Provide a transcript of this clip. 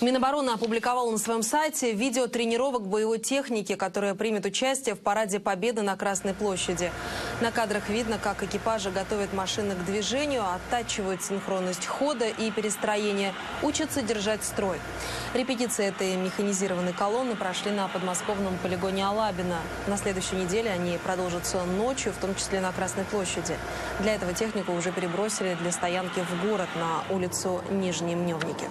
Минобороны опубликовала на своем сайте видео тренировок боевой техники, которая примет участие в параде Победы на Красной площади. На кадрах видно, как экипажи готовят машины к движению, оттачивают синхронность хода и перестроения, учатся держать строй. Репетиции этой механизированной колонны прошли на подмосковном полигоне Алабина. На следующей неделе они продолжатся ночью, в том числе на Красной площади. Для этого технику уже перебросили для стоянки в город на улицу Нижние Мневники.